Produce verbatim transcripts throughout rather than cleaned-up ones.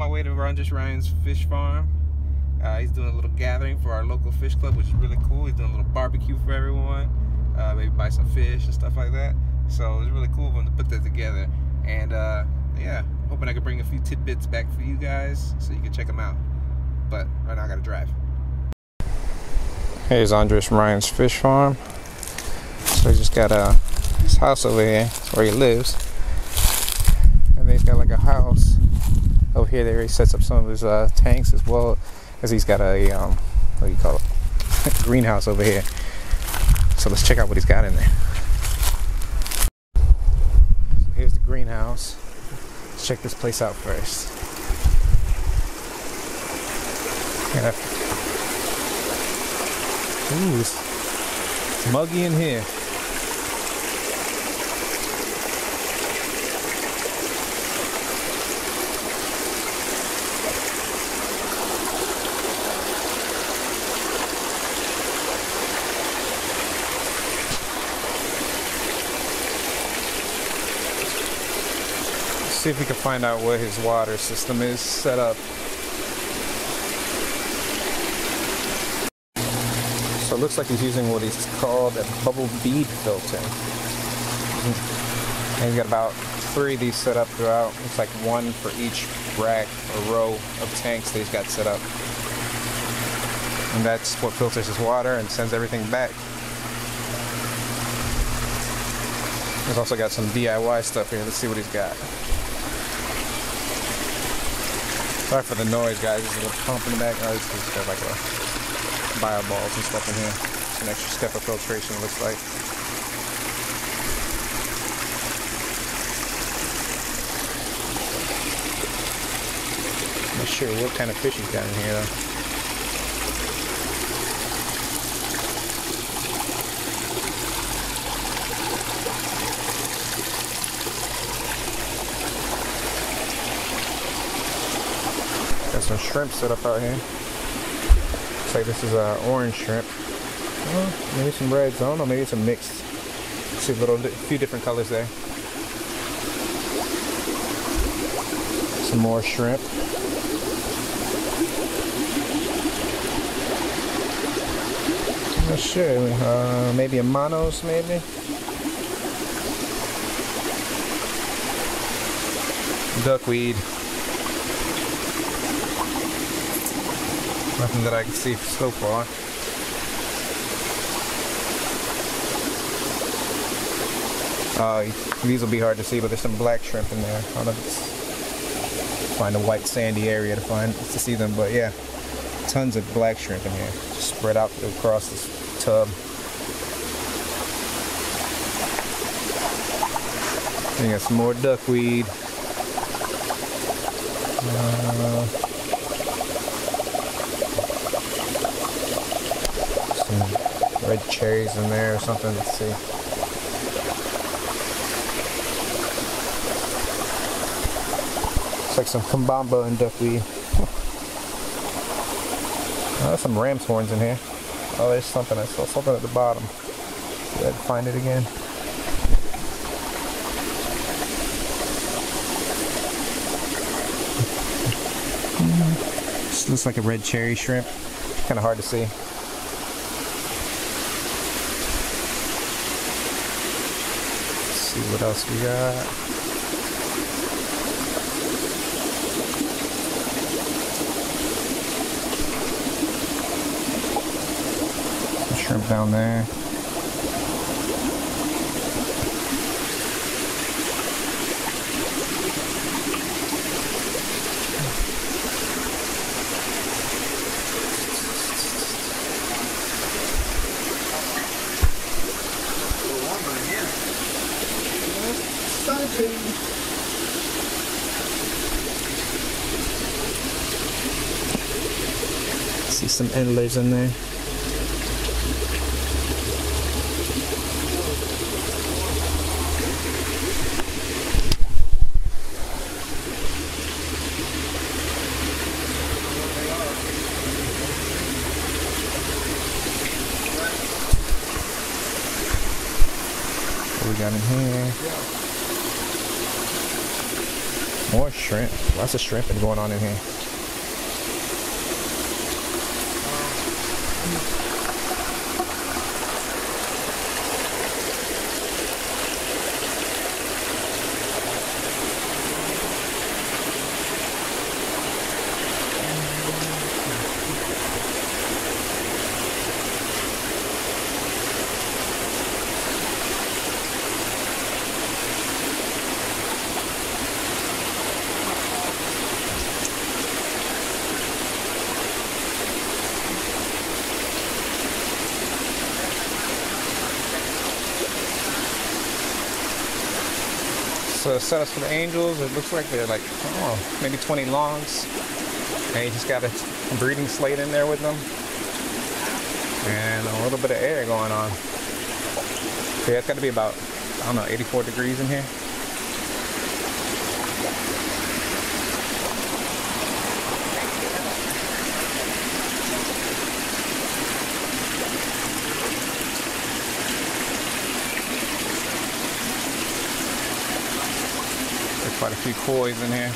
on my way to Andres Ryan's fish farm. Uh, he's doing a little gathering for our local fish club, which is really cool. He's doing a little barbecue for everyone. Uh, maybe buy some fish and stuff like that. So it's really cool of him to put that together. And uh, yeah, hoping I can bring a few tidbits back for you guys so you can check them out. But right now I gotta drive. Here's Andres from Ryan's fish farm. So he just got a his house over here. That's where he lives. And then he's got like a house over here that he sets up some of his uh, tanks as well. As he's got a, um, what do you call it, greenhouse over here. So let's check out what he's got in there. So here's the greenhouse. Let's check this place out first. Yeah. Ooh, it's muggy in here. See if we can find out where his water system is set up. So it looks like he's using what he's called a bubble bead filter. And he's got about three of these set up throughout. It's like one for each rack or row of tanks that he's got set up. And that's what filters his water and sends everything back. He's also got some D I Y stuff here. Let's see what he's got. Sorry for the noise, guys. There's a little pump in the back. Oh, it's got like a bio balls and stuff in here. It's an extra step of filtration, it looks like. I'm not sure what kind of fish he's got in here, though. Some shrimp set up out here. Looks like this is uh, orange shrimp. Well, maybe some reds. I don't know. Maybe it's a mixed. See a little, a few different colors there. Some more shrimp. I'm not sure. Uh, maybe a monos, maybe. Duckweed. Nothing that I can see so far. Uh, these will be hard to see, but there's some black shrimp in there. I don't know if it's find a white sandy area to find to see them, but yeah, tons of black shrimp in here, just spread out across this tub. We got some more duckweed. Uh, Red cherries in there or something. Let's see. Looks like some cambomba and duckweed. Oh, there's some ram's horns in here. Oh, there's something. I saw something at the bottom. See if I can find it again. This looks like a red cherry shrimp. Kind of hard to see. What else we got? Some shrimp down there. See some endlers in there. What we got in here? More shrimp. Lots of shrimping going on in here. So set us for the angels. It looks like they're like, oh, maybe twenty longs, and you just got a breeding slate in there with them, and a little bit of air going on. So yeah, it's got to be about, I don't know, eighty-four degrees in here. Quite a few koi's in here.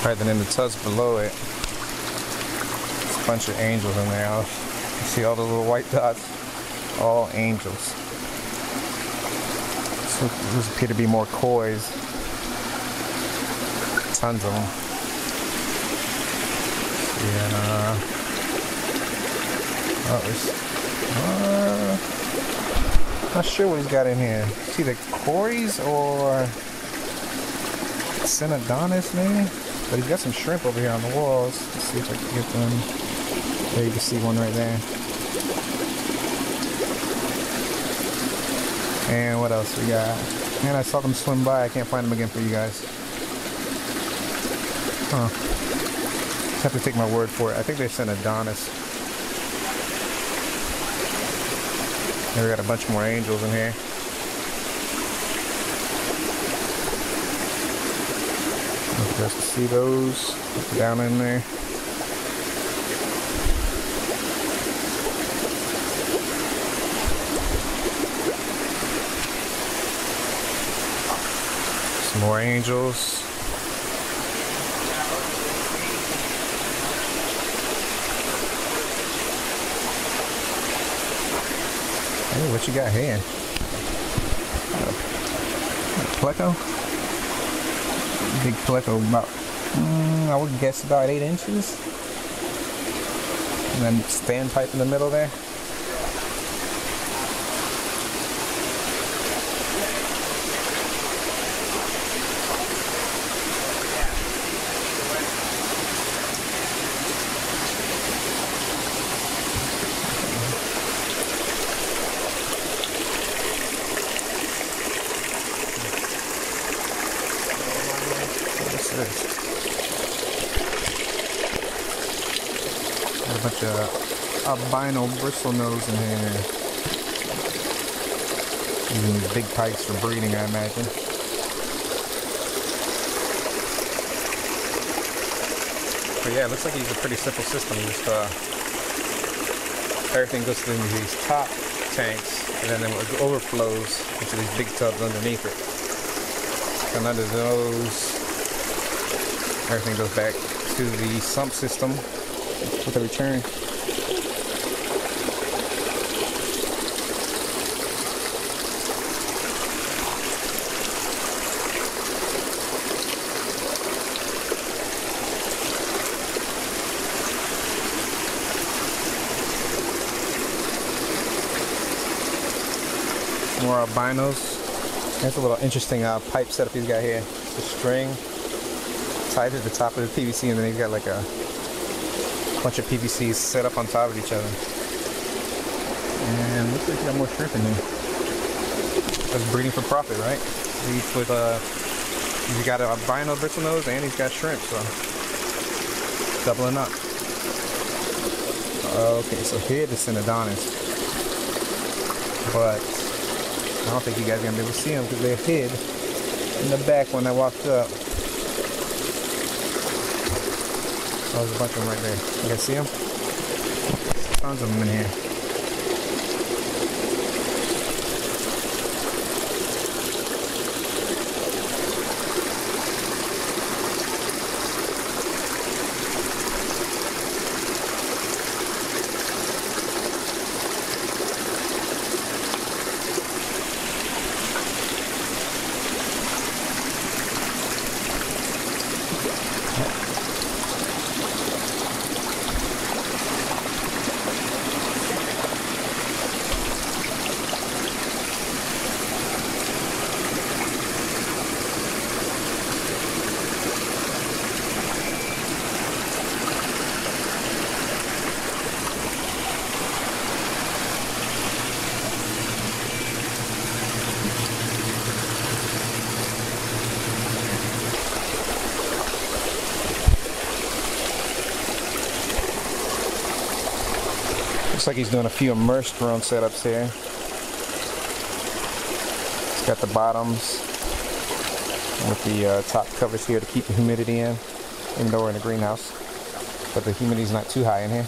Right, then in the tusk below it, it's a bunch of angels in there. You see all the little white dots? All angels. So these appear to be more koi's. Tons of them. Yeah. Oh, there's, uh, not sure what he's got in here. It's either Corey's or Synodontis, maybe? But he's got some shrimp over here on the walls. Let's see if I can get them. There, you can see one right there. And what else we got? Man, I saw them swim by. I can't find them again for you guys. Huh. Have to take my word for it. I think they sent Adonis. And we got a bunch more angels in here. If you guys can see those down in there. Some more angels. Hey, what you got here? Pleco? Big pleco, about, mm, I would guess about eight inches. And then standpipe in the middle there. A bunch of albino bristle nose in here. Using these big pikes for breeding, I imagine. But yeah, it looks like he's a pretty simple system. Just uh, everything goes through these top tanks, and then it overflows into these big tubs underneath it. And under those, everything goes back to the sump system with a return. More albinos. That's a little interesting uh, pipe setup he's got here. It's a string tied to the top of the P V C, and then he's got like a bunch of P V Cs set up on top of each other. And looks like you got more shrimp in here. That's breeding for profit, right? He's with uh, he's got an albino bristle nose and he's got shrimp, so doubling up. Okay, so here this is Synodontis, but I don't think you guys are gonna be able to see them because they hid in the back when I walked up. Oh, there's a bunch of them right there. You guys see them? Tons of them in here. Looks like he's doing a few immersed drone setups here. He's got the bottoms with the uh, top covers here to keep the humidity in, indoor in the greenhouse. But the humidity's not too high in here.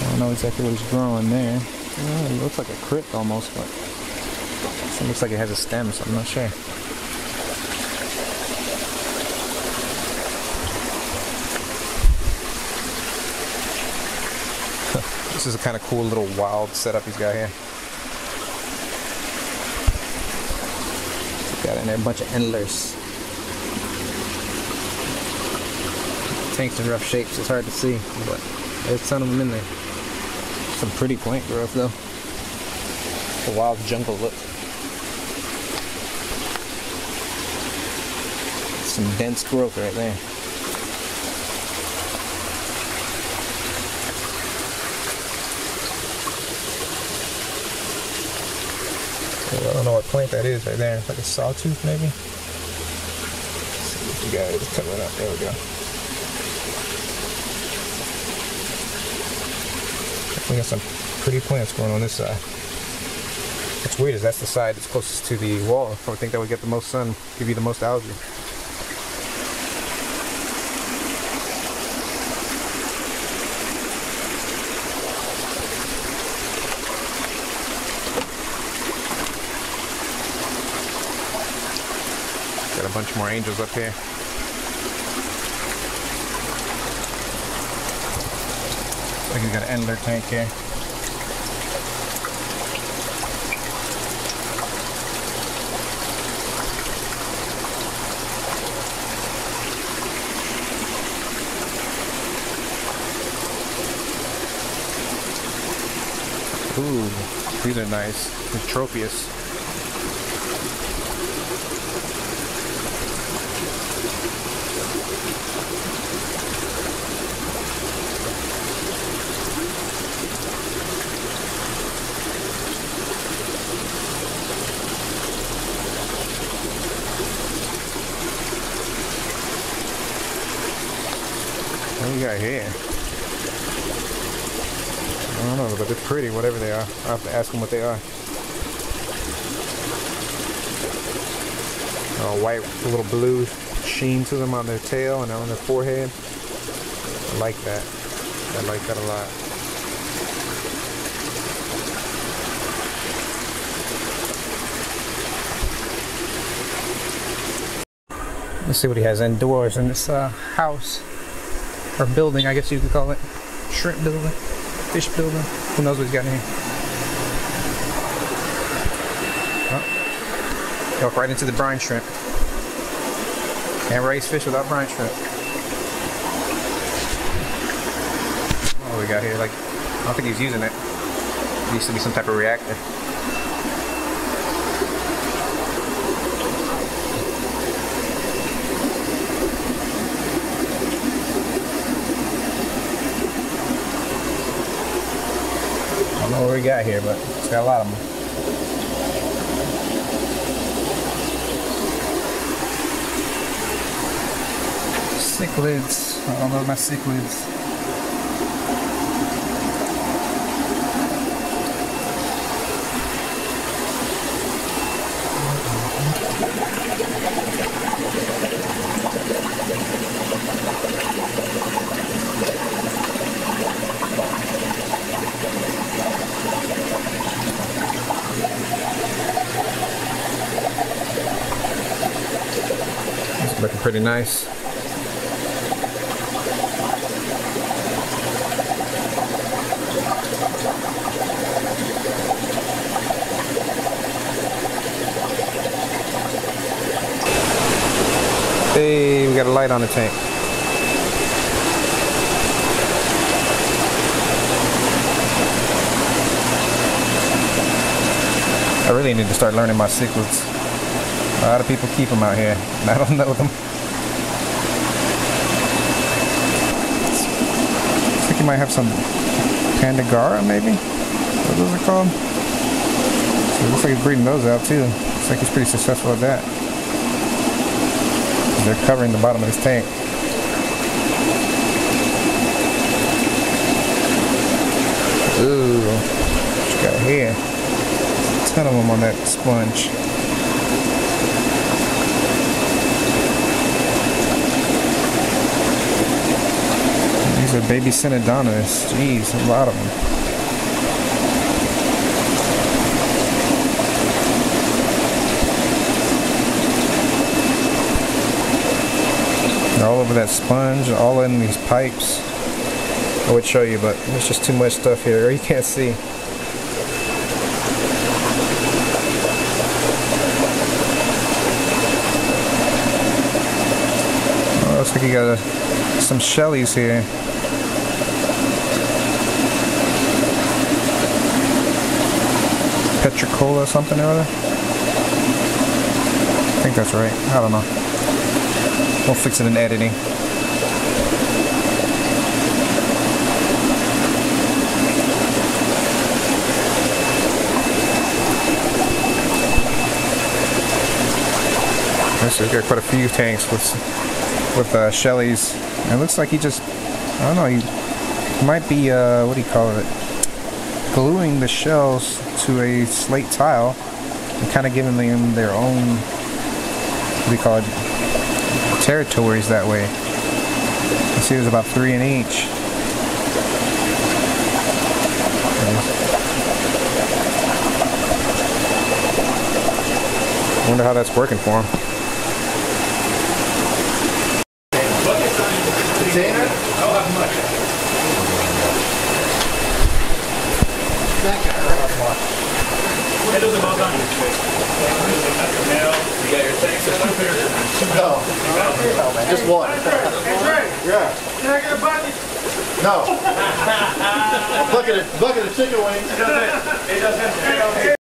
I don't know exactly what he's growing there. Yeah, it looks like a crypt almost, but it looks like it has a stem, so I'm not sure. This is a kind of cool little wild setup he's got here. Got in there a bunch of endlers. Tank's in rough shapes, it's hard to see, but there's a ton of them in there. Some pretty plant growth though. A wild jungle look. Some dense growth right there. I don't know what plant that is right there. It's like a sawtooth, maybe. Let's see if you guys cover it up. There we go. We got some pretty plants going on this side. What's weird is that's the side that's closest to the wall. I would think that would get the most sun, give you the most algae. Got a bunch more angels up here. Looks like he's got an endler tank here. Ooh, these are nice. The Tropius. What do we got here? I don't know, but they're pretty, whatever they are. I'll have to ask them what they are. A white, a little blue sheen to them on their tail and on their forehead. I like that. I like that a lot. Let's see what he has indoors in this uh, house. Or building, I guess you could call it. Shrimp building, fish building. Who knows what he's got in here? Oh. Go right into the brine shrimp. Can't raise fish without brine shrimp. What do we got here? Like, I don't think he's using it. It used to be some type of reactor. I don't know what we got here, but it's got a lot of them. Cichlids. I don't know my cichlids. Mm-hmm. pretty nice. Hey, we got a light on the tank. I really need to start learning my cichlids. A lot of people keep them out here, and I don't know them. I think you might have some Pandagara, maybe? What those are called? So it looks like he's breeding those out too. Looks like he's pretty successful at that. They're covering the bottom of this tank. Ooh, what you got here? A ton of them on that sponge. These are baby Synodontis. Jeez, a lot of them. All over that sponge, all in these pipes. I would show you, but there's just too much stuff here, or you can't see. Oh, looks like you got a, some Shellies here. Petricola something or other? I think that's right. I don't know. We'll fix it in editing. This has got quite a few tanks with with uh, Shellies. And it looks like he just, I don't know, he might be, uh, what do you call it? Gluing the shells to a slate tile and kind of giving them their own, what do you call it? Territories that way. You see there's about three in each. I wonder how that's working for him. No, just one. Yeah. Can I get a bucket? No. bucket, of, bucket of chicken wings. It doesn't. It doesn't.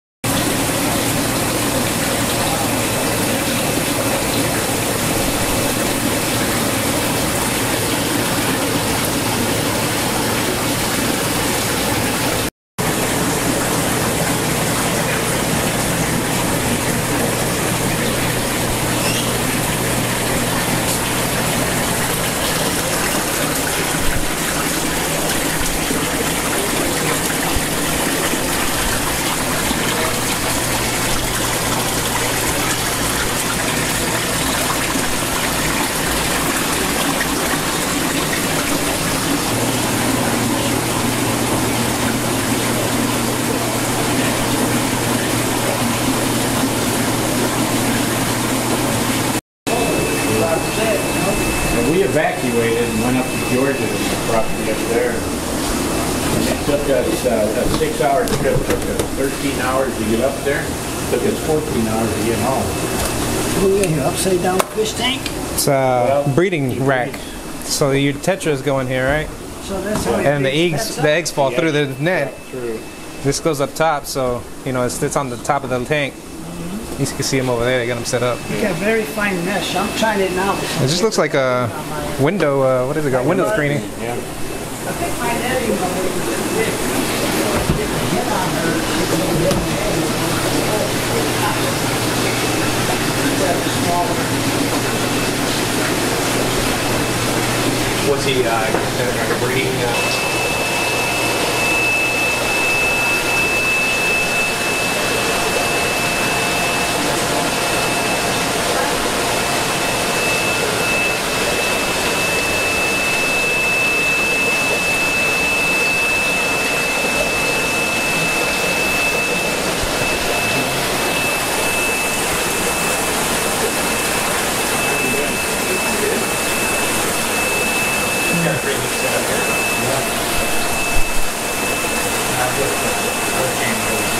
Evacuated and went up to Georgia to the property up there. And it took us uh, a six-hour trip. It took us thirteen hours to get up there. It took us fourteen hours to get home. What do we got here? Upside down fish tank? It's a well, breeding rack. So your Tetras go in here, right? So that's how and the eggs, the eggs fall yeah, through the net. Through. This goes up top, so you know it's, it's on the top of the tank. You can see them over there. They got them set up. You got a very fine mesh. I'm trying it now. It just looks like a window. Uh, what is it called? Window screening. Yeah. What's he? Uh, breeding. Uh, got a pretty good setup here. Yeah. I just, I just, I just